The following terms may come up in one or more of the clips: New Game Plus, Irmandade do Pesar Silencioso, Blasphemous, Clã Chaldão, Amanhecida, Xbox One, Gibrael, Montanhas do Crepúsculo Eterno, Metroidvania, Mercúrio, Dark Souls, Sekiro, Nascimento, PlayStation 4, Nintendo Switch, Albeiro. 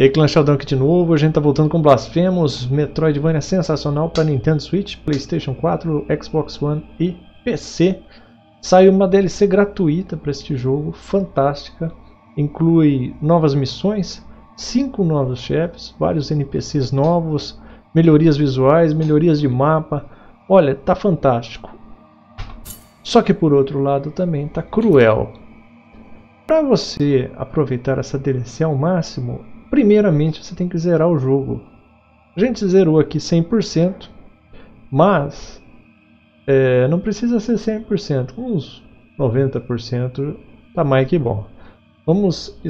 E aí, Clã Chaldão aqui de novo, a gente tá voltando com Blasphemous, Metroidvania sensacional para Nintendo Switch, PlayStation 4, Xbox One e PC. Saiu uma DLC gratuita para este jogo, fantástica, inclui novas missões, 5 novos chefes, vários NPCs novos, melhorias visuais, melhorias de mapa, olha, tá fantástico. Só que por outro lado também tá cruel. Para você aproveitar essa DLC ao máximo, primeiramente você tem que zerar o jogo. A gente zerou aqui 100%, mas não precisa ser 100%, uns 90% tá mais que bom. Vamos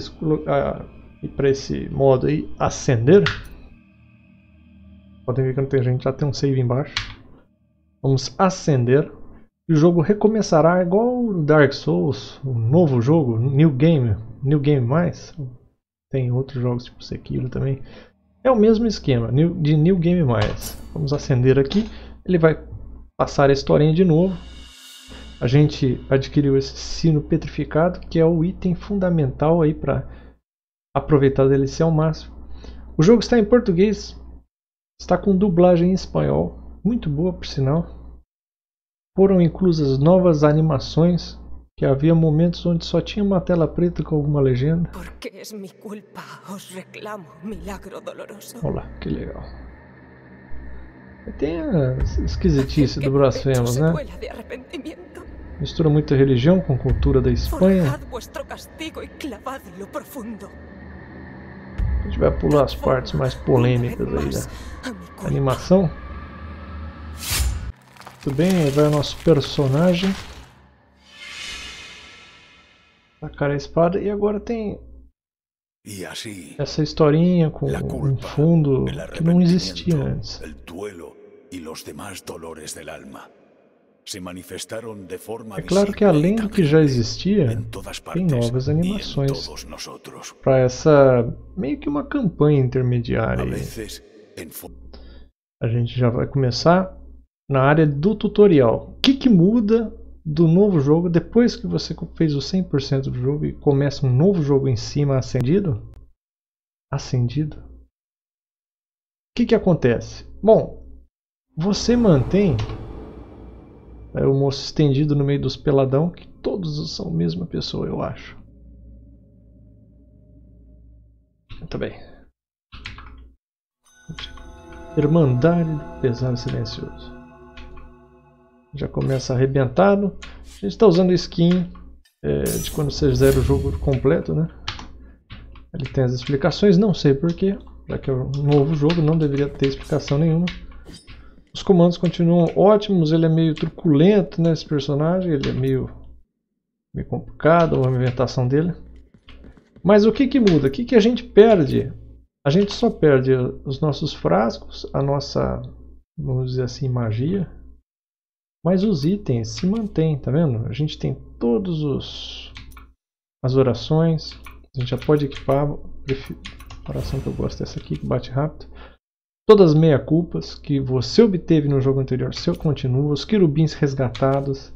para esse modo aí, acender. Podem ver que não tem gente, já tem um save embaixo. Vamos acender. E o jogo recomeçará igual o Dark Souls, um novo jogo, New Game Mais. Tem outros jogos tipo Sekiro também. É o mesmo esquema, de New Game Mais. Vamos acender aqui. Ele vai passar a historinha de novo. A gente adquiriu esse sino petrificado, que é o item fundamental aí para aproveitar a DLC ao máximo. O jogo está em português. Está com dublagem em espanhol. Muito boa, por sinal. Foram inclusas novas animações, que havia momentos onde só tinha uma tela preta com alguma legenda. Olha lá, que legal. Tem a esquisitice do Blasphemous, né? Mistura muita religião com cultura da Espanha. A gente vai pular as partes mais polêmicas aí da animação. Muito bem, aí vai o nosso personagem. Tacar a espada e agora tem essa historinha com um fundo que não existia antes. É claro que além do que já existia, tem novas animações para essa meio que uma campanha intermediária. A gente já vai começar na área do tutorial. O que muda do novo jogo depois que você fez o 100% do jogo e começa um novo jogo em cima acendido? O que acontece? Bom, você mantém o moço estendido no meio dos peladão, que todos são a mesma pessoa, eu acho. Muito bem. Irmandade do Pesar Silencioso. Já começa arrebentado. A gente está usando skin de quando você zera o jogo completo, né? Ele tem as explicações, não sei porquê, já que é um novo jogo, não deveria ter explicação nenhuma. Os comandos continuam ótimos, ele é meio truculento, né, esse personagem, ele é meio complicado, a movimentação dele. Mas o que muda? O que a gente perde? A gente só perde os nossos frascos, a nossa, vamos dizer assim, magia. Mas os itens se mantêm, tá vendo? A gente tem todos as orações. A gente já pode equipar. A oração que eu gosto é essa aqui, que bate rápido. Todas as meia-culpas que você obteve no jogo anterior, seu continua. Os querubins resgatados.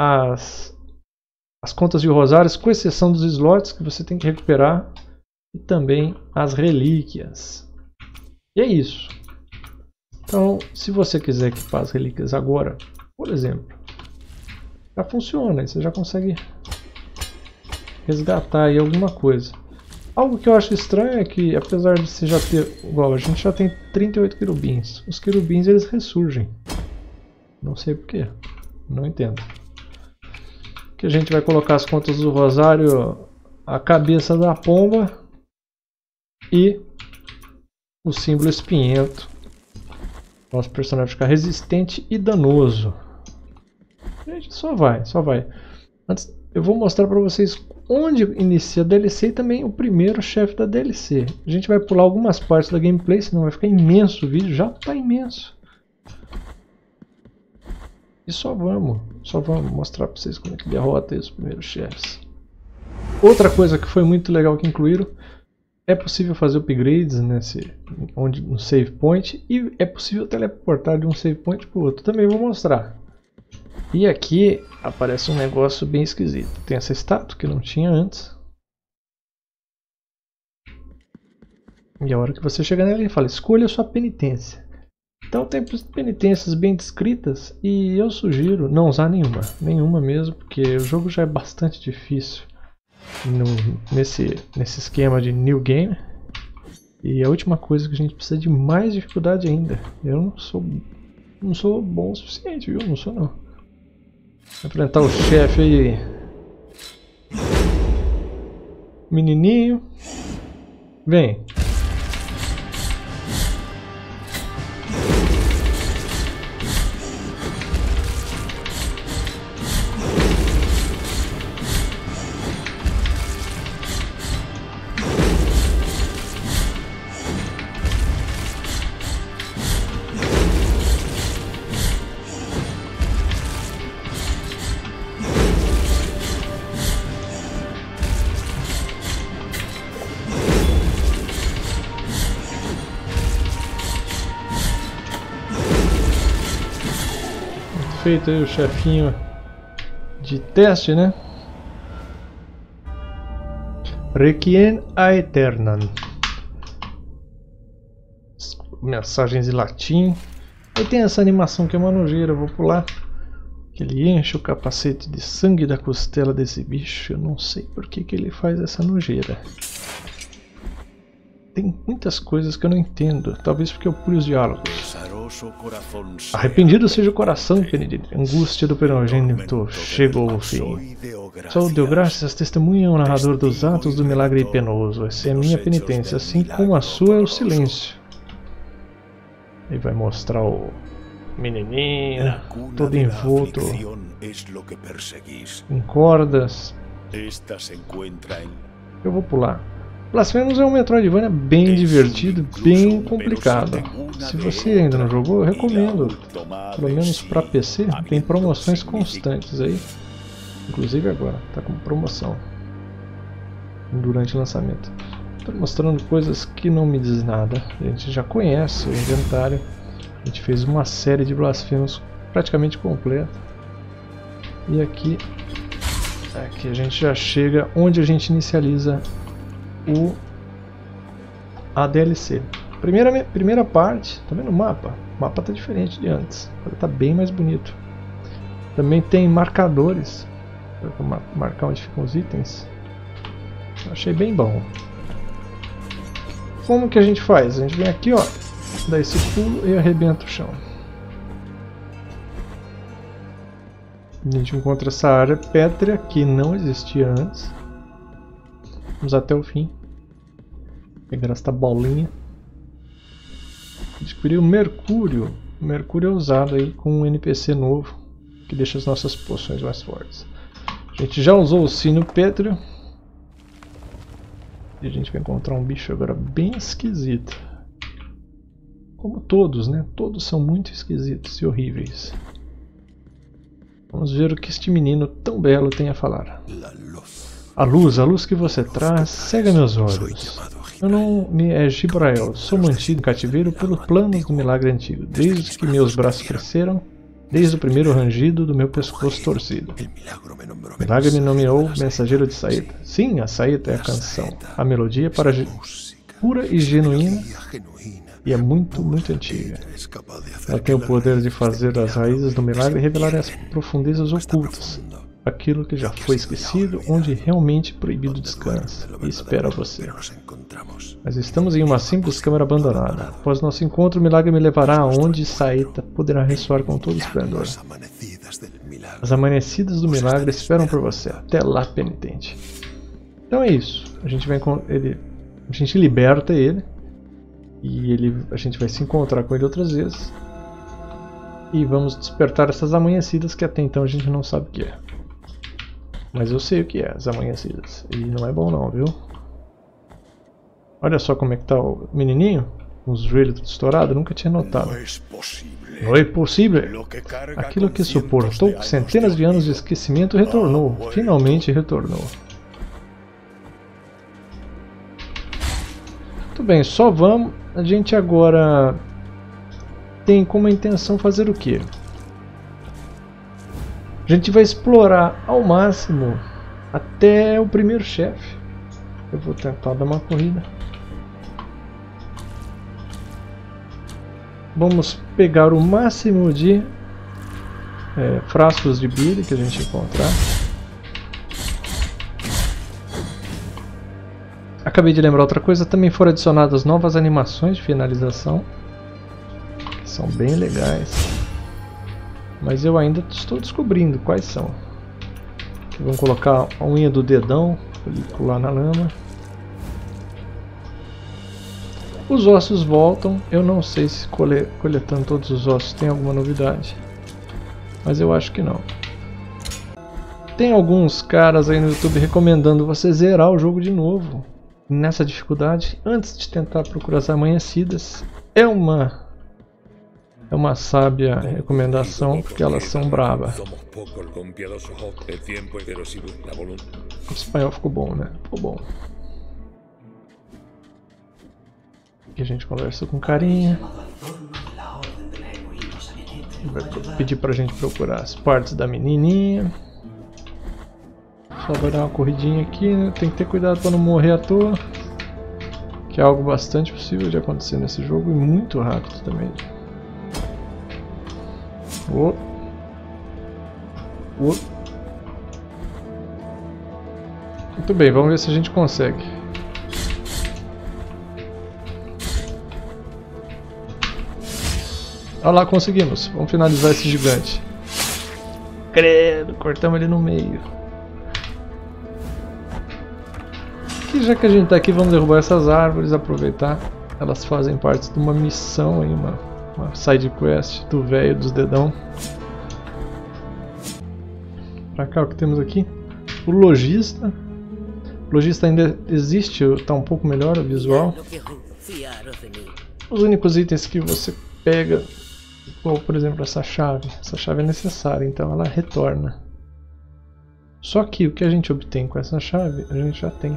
As contas de rosários, com exceção dos slots que você tem que recuperar. E também as relíquias. E é isso. Então, se você quiser equipar as relíquias agora, por exemplo, já funciona, você já consegue resgatar aí alguma coisa. Algo que eu acho estranho é que, apesar de você já ter, igual, a gente já tem 38 querubins. Os querubins, eles ressurgem. Não sei porquê, não entendo. Que a gente vai colocar as contas do rosário, a cabeça da pomba e o símbolo espinhento. Nosso personagem ficar resistente e danoso. Gente, só vai. Antes, eu vou mostrar para vocês onde inicia a DLC e também o primeiro chefe da DLC. A gente vai pular algumas partes da gameplay, senão vai ficar imenso o vídeo. Já está imenso. E só vamos mostrar para vocês como é que derrota os primeiros chefes. Outra coisa que foi muito legal que incluíram. É possível fazer upgrades no save point e é possível teleportar de um save point para o outro. Também vou mostrar. E aqui aparece um negócio bem esquisito. Tem essa estátua que não tinha antes. E a hora que você chegar nele, ele fala, escolha a sua penitência. Então tem penitências bem descritas e eu sugiro não usar nenhuma. Nenhuma mesmo, porque o jogo já é bastante difícil nesse esquema de New Game. E a última coisa que a gente precisa de mais dificuldade ainda. Eu não sou bom o suficiente, viu? Não sou não. Vou enfrentar o chefe aí. Menininho. Vem. Feito aí o chefinho de teste, né? Requiem aeternam. Mensagens em latim. Aí tem essa animação que é uma nojeira, vou pular. Que ele enche o capacete de sangue da costela desse bicho. Eu não sei por que ele faz essa nojeira. Tem muitas coisas que eu não entendo. Talvez porque eu pule os diálogos. Arrependido seja o coração, Benedito. Angústia do Perongênito chegou ao fim. Só deu graças testemunha o narrador dos atos do milagre penoso. Essa é a minha penitência, assim como a sua é o silêncio. Ele vai mostrar o menininho, todo envolto em cordas. Eu vou pular. Blasphemous é um Metroidvania bem divertido, bem complicado. Se você ainda não jogou, eu recomendo. Pelo menos para PC, tem promoções constantes aí. Inclusive agora, tá com promoção durante o lançamento. Estou mostrando coisas que não me diz nada. A gente já conhece o inventário. A gente fez uma série de Blasphemous praticamente completa. E aqui a gente já chega onde a gente inicializa a DLC. Primeira parte, tá vendo o mapa? O mapa tá diferente de antes, agora tá bem mais bonito. Também tem marcadores para marcar onde ficam os itens. Eu achei bem bom. Como que a gente faz? A gente vem aqui, ó, dá esse pulo e arrebenta o chão. A gente encontra essa área pétrea que não existia antes. Vamos até o fim. Pegar esta bolinha. Descobrir o Mercúrio. O Mercúrio é usado aí com um NPC novo que deixa as nossas poções mais fortes. A gente já usou o sino pétreo. E a gente vai encontrar um bicho agora bem esquisito. Como todos, né? Todos são muito esquisitos e horríveis. Vamos ver o que este menino tão belo tem a falar. A luz que você traz, cega meus olhos. Meu nome é Gibrael, sou mantido em cativeiro pelo plano do milagre antigo, desde que meus braços cresceram, desde o primeiro rangido do meu pescoço torcido. O milagre me nomeou mensageiro de saeta. Sim, a saeta é a canção, a melodia para pura e genuína, e é muito, muito antiga. Ela tem o poder de fazer as raízes do milagre e revelar as profundezas ocultas. Aquilo que já foi esquecido, onde realmente proibido descansa e espera você. Mas estamos em uma simples câmara abandonada. Após nosso encontro, o milagre me levará aonde saeta poderá ressoar com todo o esplendor. As amanhecidas do milagre esperam por você. Até lá, penitente. Então é isso. A gente liberta ele e a gente vai se encontrar com ele outras vezes e vamos despertar essas amanhecidas que até então a gente não sabe o que é. Mas eu sei o que é, as amanhecidas. E não é bom não, viu? Olha só como é que tá o menininho. Com os joelhos estourados, nunca tinha notado. Não é possível. Aquilo que suportou centenas de anos de esquecimento retornou. Finalmente retornou. Muito bem, só vamos. A gente agora tem como intenção fazer o quê? A gente vai explorar ao máximo até o primeiro chefe. Eu vou tentar dar uma corrida. Vamos pegar o máximo de frascos de bile que a gente encontrar. Acabei de lembrar outra coisa, também foram adicionadas novas animações de finalização, que são bem legais, mas eu ainda estou descobrindo quais são. Vamos colocar a unha do dedão, colar na lama. Os ossos voltam, eu não sei se coletando todos os ossos tem alguma novidade, mas eu acho que não. Tem alguns caras aí no YouTube recomendando você zerar o jogo de novo nessa dificuldade antes de tentar procurar as amanhecidas. É uma sábia recomendação porque elas são bravas. O espanhol ficou bom, né? Ficou bom. Aqui a gente conversa com carinha. Vai pedir pra gente procurar as partes da menininha. Só vai dar uma corridinha aqui, né? Tem que ter cuidado pra não morrer à toa, que é algo bastante possível de acontecer nesse jogo e muito rápido também. Muito bem, vamos ver se a gente consegue. Olha lá, conseguimos. Vamos finalizar esse gigante. Credo, cortamos ele no meio. E já que a gente está aqui, vamos derrubar essas árvores, aproveitar. Elas fazem parte de uma missão aí, uma side quest do velho dos dedão. Pra cá, o que temos aqui? O lojista. O lojista ainda existe, tá um pouco melhor o visual. Os únicos itens que você pega, como por exemplo essa chave é necessária, então ela retorna. Só que o que a gente obtém com essa chave, a gente já tem.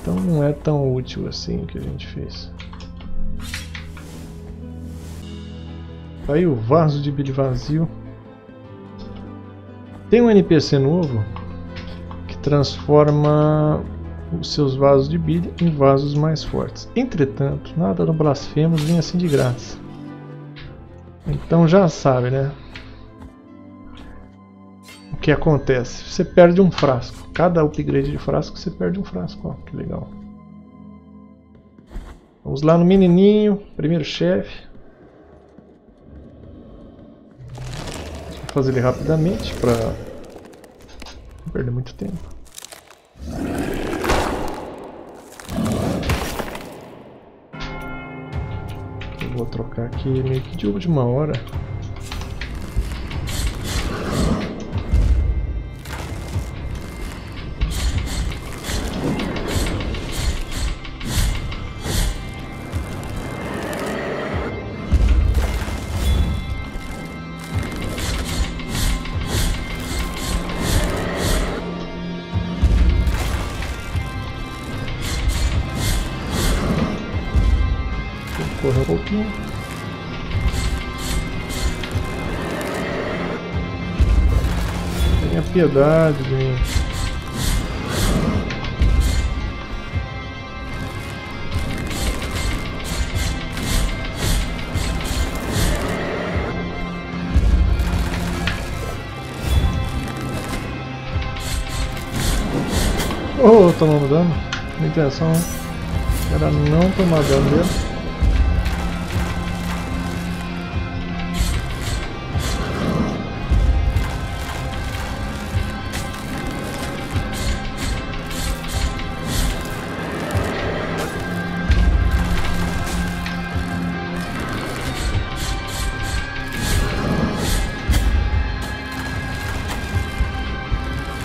Então não é tão útil assim o que a gente fez. Aí o vaso de bile vazio. Tem um NPC novo que transforma os seus vasos de bile em vasos mais fortes. Entretanto, nada no Blasphemous vem assim de graça. Então já sabe, né? O que acontece? Você perde um frasco. Cada upgrade de frasco você perde um frasco. Ó, que legal. Vamos lá no menininho, primeiro chefe. Vou fazer ele rapidamente para não perder muito tempo. Eu vou trocar aqui meio que de última hora. Correr um pouquinho. Tenha piedade, gente. Oh, tomando dano. Minha intenção era não tomar dano dele.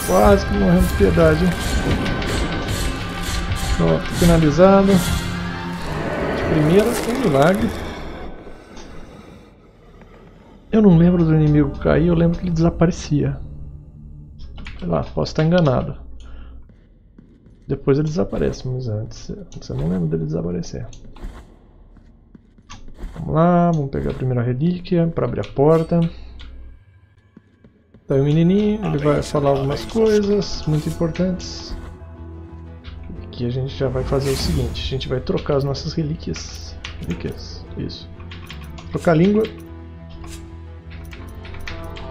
Quase que morremos de piedade, hein? Pronto, finalizado. De primeira, um milagre. Eu não lembro do inimigo cair, eu lembro que ele desaparecia. Sei lá, posso estar enganado. Depois ele desaparece, mas antes eu não lembro dele desaparecer. Vamos lá, vamos pegar a primeira relíquia para abrir a porta. Tá aí o menininho, ele vai falar algumas coisas muito importantes. Aqui a gente já vai fazer o seguinte, a gente vai trocar as nossas relíquias. Riqueza, isso. Trocar a língua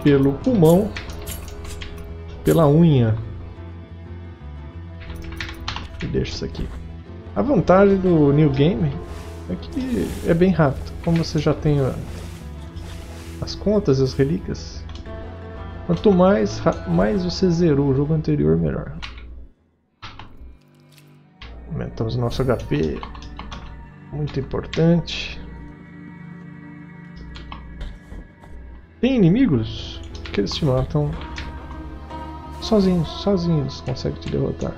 pelo pulmão, pela unha. E deixa isso aqui. A vantagem do New Game é que é bem rápido. Como você já tem as contas e as relíquias, quanto mais você zerou o jogo anterior, melhor. Aumentamos nosso HP, muito importante. Tem inimigos que eles te matam sozinhos, eles conseguem te derrotar.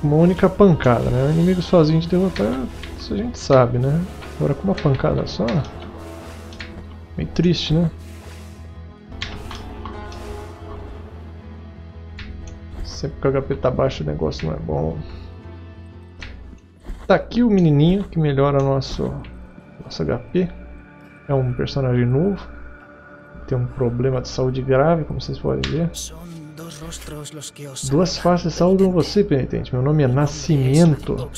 Uma única pancada, né? O inimigo sozinho te derrotar, isso a gente sabe, né? Agora com uma pancada só, meio triste, né? Sempre que o HP tá baixo o negócio não é bom. Tá aqui o menininho que melhora nosso HP. É um personagem novo. Tem um problema de saúde grave, como vocês podem ver. Duas faces saudam você, penitente. Meu nome é Nascimento.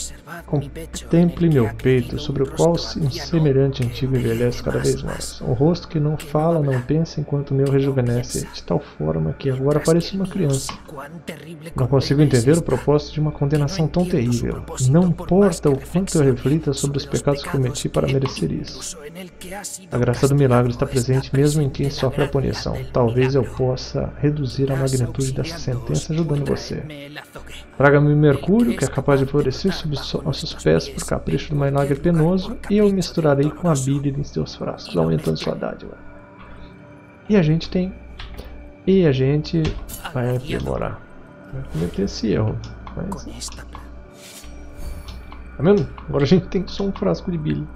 Contemple meu peito, sobre o qual um semelhante antigo envelhece cada vez mais. Um rosto que não fala, não pensa, enquanto o meu rejuvenesce de tal forma que agora pareço uma criança. Não consigo entender o propósito de uma condenação tão terrível. Não importa o quanto eu reflita sobre os pecados que cometi para merecer isso. A graça do milagre está presente mesmo em quem sofre a punição. Talvez eu possa reduzir a magnitude dessa sentença ajudando você. Traga-me Mercúrio, que é capaz de florescer sob nossos pés por capricho de uma milagre penoso, e eu misturarei com a bile em seus frascos, aumentando sua dádiva. E a gente vai aprimorar. Vai cometer esse erro. Mas... tá vendo? Agora a gente tem só um frasco de bile.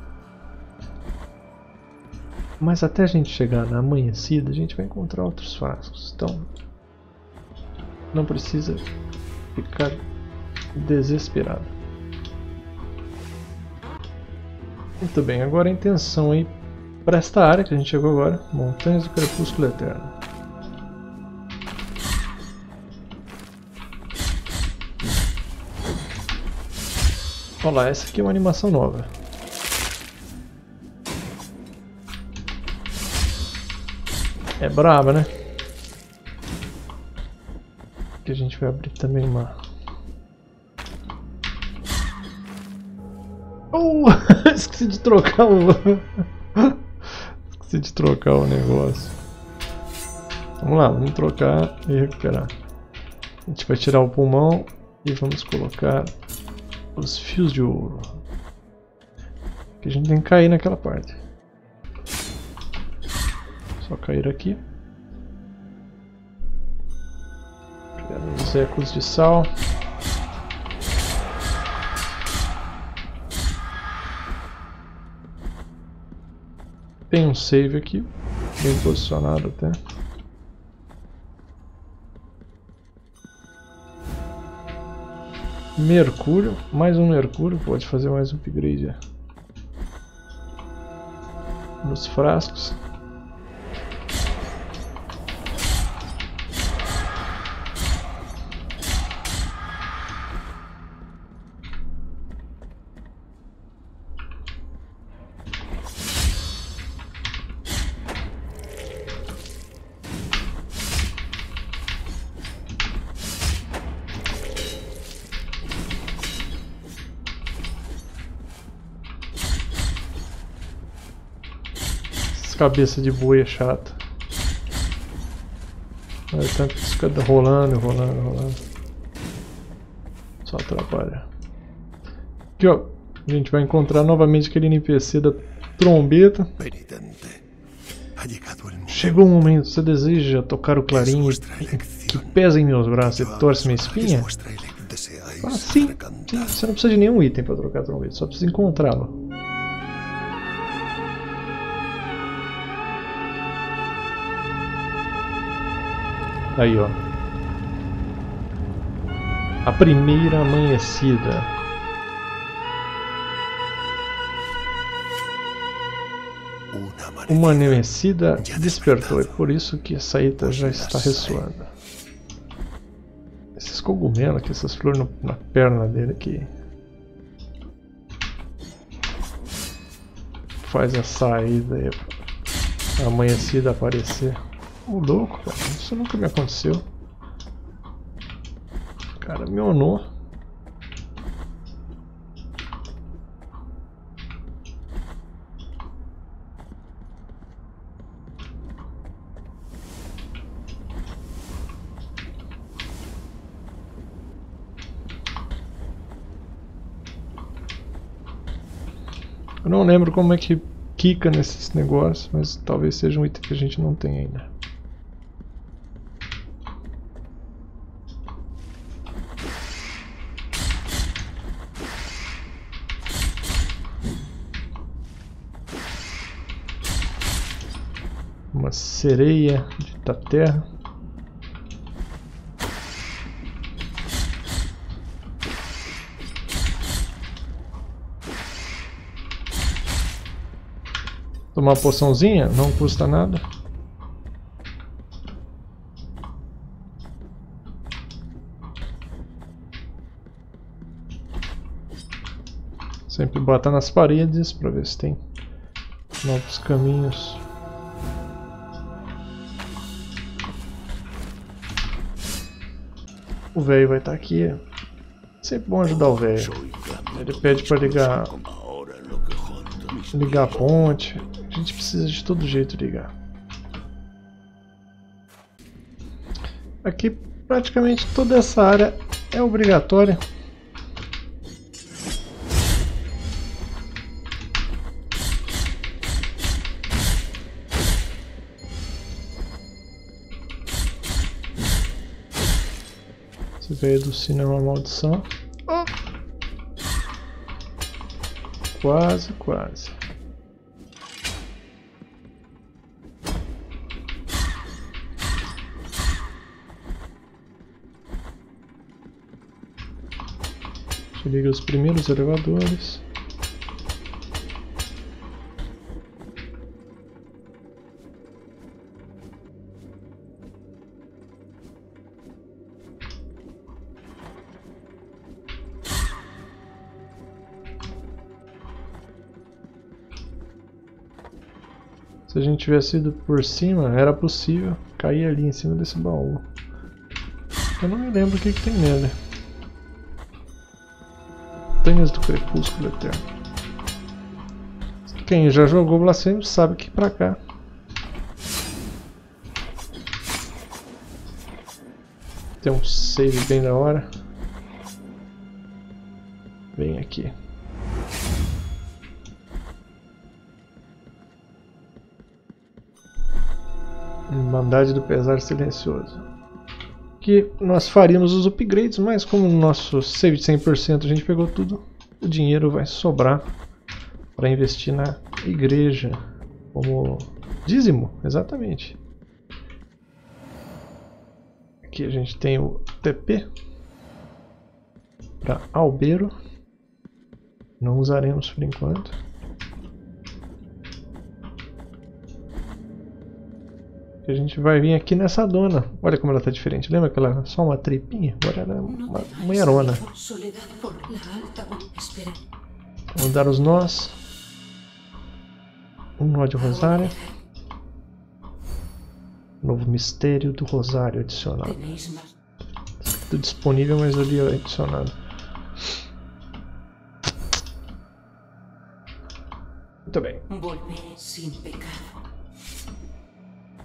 Mas até a gente chegar na Amanhecida, a gente vai encontrar outros frascos. Então... não precisa ficar desesperado. Muito bem, agora a intenção aí para esta área que a gente chegou agora, Montanhas do Crepúsculo Eterno. Olha lá, essa aqui é uma animação nova. É braba, né? Que a gente vai abrir também uma... oh! Esqueci de trocar o... esqueci de trocar o negócio. Vamos lá, vamos trocar e recuperar. A gente vai tirar o pulmão e vamos colocar os fios de ouro. Que a gente tem que cair naquela parte. Só cair aqui. Os ecos de sal. Tem um save aqui, bem posicionado até. Mercúrio, mais um mercúrio, pode fazer mais um upgrade nos frascos. Cabeça de boi é chata. Olha, tanto que fica rolando, rolando. Só atrapalha. Aqui ó, a gente vai encontrar novamente aquele NPC da trombeta. Chegou o momento, você deseja tocar o clarim que pesa em meus braços e torce minha espinha? Ah, sim, você não precisa de nenhum item para trocar a trombeta, só precisa encontrá-lo. Aí ó, a primeira amanhecida. Uma amanhecida despertou, e por isso que a saída já está ressoando. Esses cogumelos aqui, essas flores no, na perna dele aqui. Faz a saída aí. A amanhecida aparecer. Ô louco, cara. Isso nunca me aconteceu. O cara me onou. Eu não lembro como é que quica nesses negócios, mas talvez seja um item que a gente não tem ainda. Uma sereia da terra. Uma poçãozinha não custa nada. Sempre bata nas paredes para ver se tem novos caminhos. O velho vai estar aqui. Sempre bom ajudar o velho. Ele pede para ligar a ponte. A gente precisa de todo jeito ligar. Aqui praticamente toda essa área é obrigatória. Você veio do cinema maldição. Oh! Quase, quase. Liga os primeiros elevadores. Se a gente tivesse ido por cima, era possível cair ali em cima desse baú. Eu não me lembro o que tem nele. Montanhas do Crepúsculo Eterno. Quem já jogou Blasphemous sabe que pra cá. Tem um save bem da hora. Vem aqui. Irmandade do Pesar Silencioso. Que nós faríamos os upgrades, mas como no nosso save de 100% a gente pegou tudo, o dinheiro vai sobrar para investir na igreja, como dízimo, exatamente. Aqui a gente tem o TP para Albeiro, não usaremos por enquanto. A gente vai vir aqui nessa dona. Olha como ela tá diferente. Lembra que ela era só uma tripinha? Agora ela é uma mulherona. Vamos dar os nós. Um nó de rosário. Novo mistério do rosário adicionado. Tudo disponível, mas ali é adicionado. Muito bem.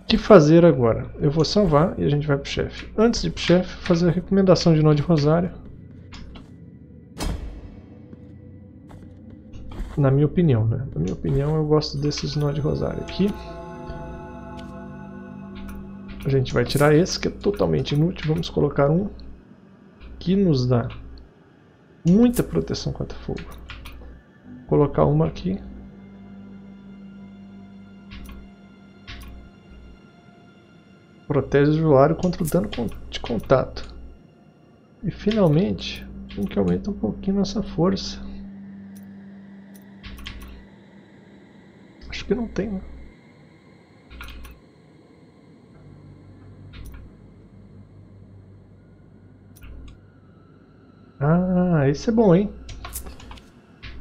O que fazer agora? Eu vou salvar e a gente vai pro chefe. Antes de ir pro chefe, fazer a recomendação de nó de rosário. Na minha opinião, né? Na minha opinião, eu gosto desses nó de rosário aqui. A gente vai tirar esse, que é totalmente inútil. Vamos colocar um que nos dá muita proteção contra fogo. Vou colocar uma aqui. Protege o usuário contra o dano de contato. E finalmente, um que aumenta um pouquinho nossa força. Acho que não tem, né? Ah, isso é bom, hein?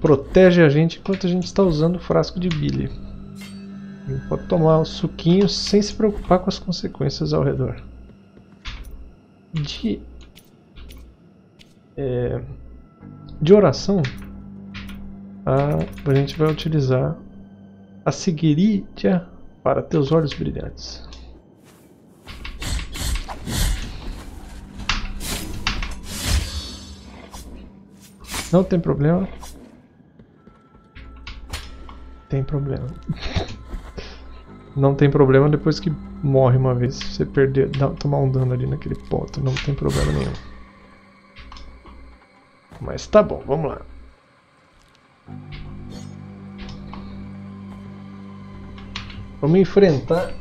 Protege a gente enquanto a gente está usando o frasco de bile. A gente pode tomar o suquinho sem se preocupar com as consequências ao redor. De oração, a gente vai utilizar a Sigiridia para teus olhos brilhantes. Não tem problema. Tem problema. Não tem problema depois que morre uma vez. Se você perder, tomar um dano ali naquele ponto, não tem problema nenhum. Mas tá bom, vamos lá. Vamos enfrentar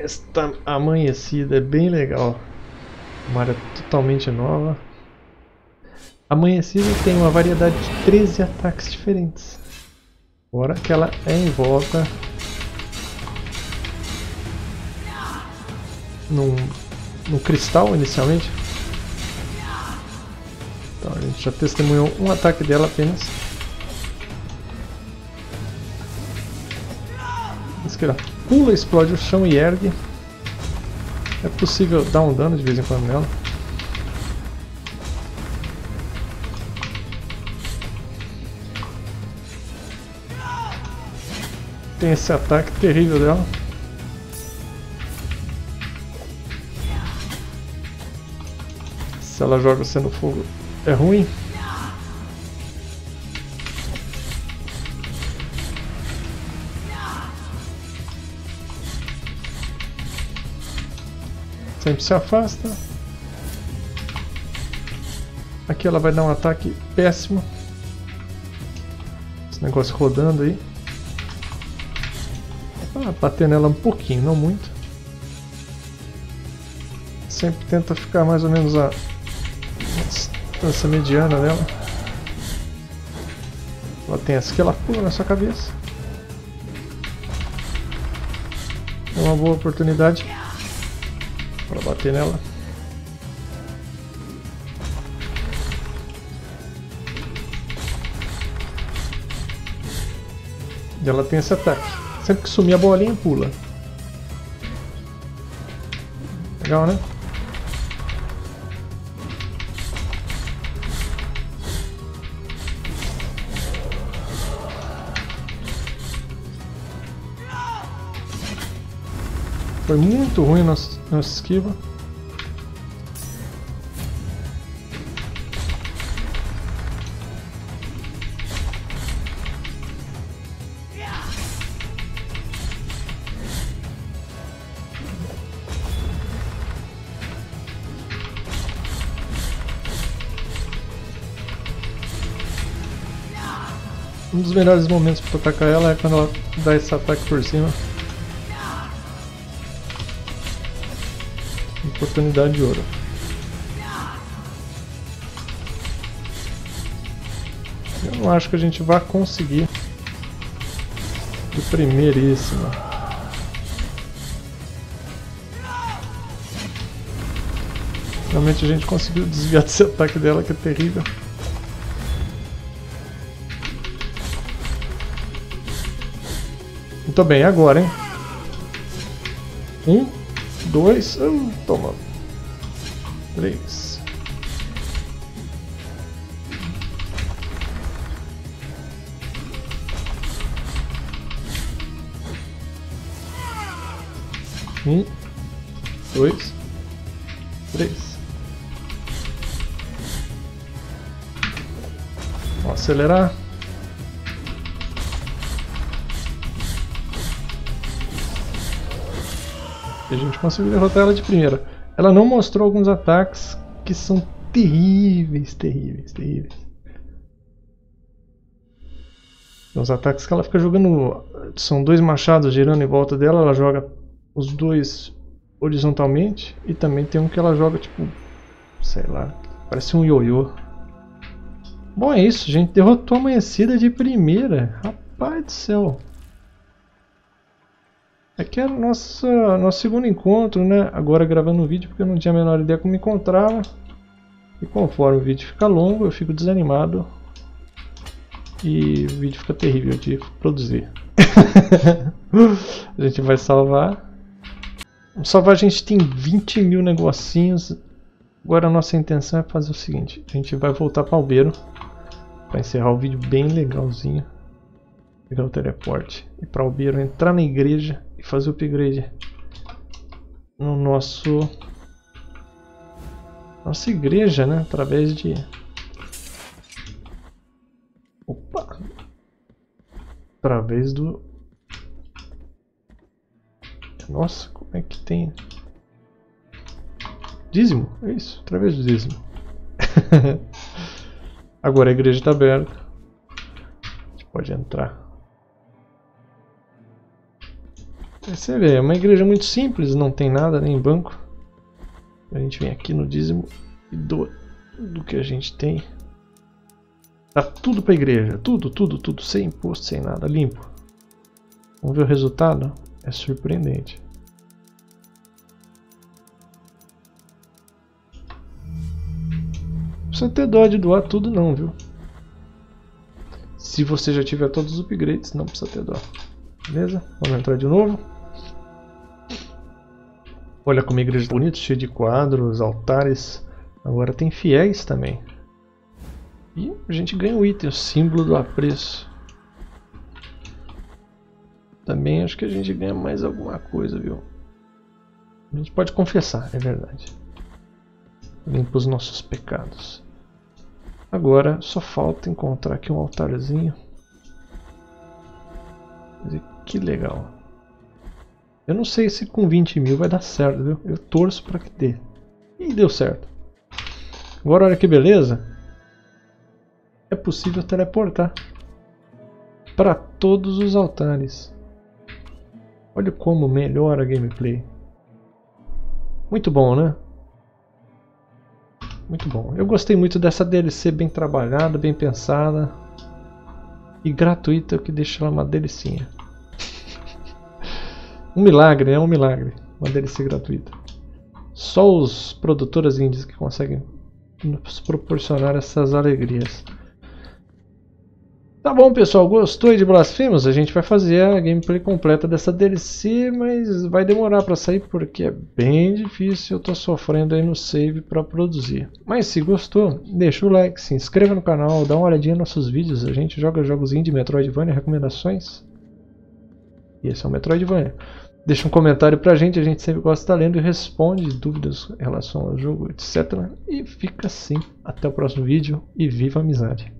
esta amanhecida, é bem legal. Uma área totalmente nova. Amanhecida tem uma variedade de 13 ataques diferentes. Agora que ela é envolta num cristal inicialmente. Então a gente já testemunhou um ataque dela apenas. Isso que ela pula, explode o chão e ergue. É possível dar um dano de vez em quando nela. Tem esse ataque terrível dela. Se ela joga você no fogo, é ruim. Sempre se afasta. Aqui ela vai dar um ataque péssimo. Esse negócio rodando aí. Bater nela um pouquinho, não muito. Sempre tenta ficar mais ou menos a distância mediana dela. Ela tem essa que ela pula na sua cabeça. É uma boa oportunidade para bater nela. E ela tem esse ataque. Sempre que sumir a bolinha, pula. Legal, né? Foi muito ruim nossa esquiva. Um dos melhores momentos para atacar ela é quando ela dá esse ataque por cima. Oportunidade de ouro. Eu não acho que a gente vá conseguir de primeiríssima. Realmente a gente conseguiu desviar desse ataque dela, que é terrível. Muito bem, agora, hein? 1, 2, toma. 3. Um, dois, três. Vamos acelerar. E a gente conseguiu derrotar ela de primeira. Ela não mostrou alguns ataques que são terríveis, terríveis, terríveis. Tem uns ataques que ela fica jogando. São dois machados girando em volta dela. Ela joga os dois horizontalmente. E também tem um que ela joga tipo, sei lá, parece um ioiô. Bom, é isso, gente. Derrotou a amanhecida de primeira. Rapaz do céu. Aqui é o nosso segundo encontro, né? Agora gravando um vídeo, porque eu não tinha a menor ideia como me encontrava. E E conforme o vídeo fica longo, eu fico desanimado e o vídeo fica terrível de produzir. A gente vai salvar. Vamos salvar, a gente tem 20 mil negocinhos. Agora a nossa intenção é fazer o seguinte: a gente vai voltar para Albeiro para encerrar o vídeo bem legalzinho, pegar o teleporte e para Albeiro entrar na igreja e fazer o upgrade no nossa igreja, né? Através de... Opa! Através do... Nossa, como é que tem... Dízimo? É isso, através do dízimo. Agora a igreja está aberta. A gente pode entrar. Você vê, é uma igreja muito simples, não tem nada, nem banco. A gente vem aqui no dízimo e doa do que a gente tem. Dá tudo para a igreja, tudo, sem imposto, sem nada, limpo. Vamos ver o resultado? É surpreendente. Não precisa ter dó de doar tudo não, viu? Se você já tiver todos os upgrades, não precisa ter dó. Beleza? Vamos entrar de novo. Olha como a igreja é bonita, cheia de quadros, altares. Agora tem fiéis também. E a gente ganha o item, o símbolo do apreço. Também acho que a gente ganha mais alguma coisa, viu? A gente pode confessar, é verdade. Limpa os nossos pecados. Agora só falta encontrar aqui um altarzinho. Que legal. Eu não sei se com 20 mil vai dar certo, viu? Eu torço para que dê. E deu certo. Agora olha que beleza. É possível teleportar para todos os altares. Olha como melhora a gameplay. Muito bom, né? Muito bom. Eu gostei muito dessa DLC bem trabalhada, bem pensada. E gratuita, o que deixa ela uma delicinha. Um milagre, né? Um milagre. Uma DLC gratuita. Só os produtoras indies que conseguem nos proporcionar essas alegrias. Tá bom, pessoal. Gostou de Blasphemous? A gente vai fazer a gameplay completa dessa DLC, mas vai demorar para sair porque é bem difícil. Eu tô sofrendo aí no save para produzir. Mas se gostou, deixa o like, se inscreva no canal, dá uma olhadinha nos nossos vídeos. A gente joga jogos indie, Metroidvania, recomendações. E esse é o Metroidvania. Deixa um comentário pra gente, a gente sempre gosta de lendo e responde dúvidas em relação ao jogo, etc. E fica assim, até o próximo vídeo e viva a amizade!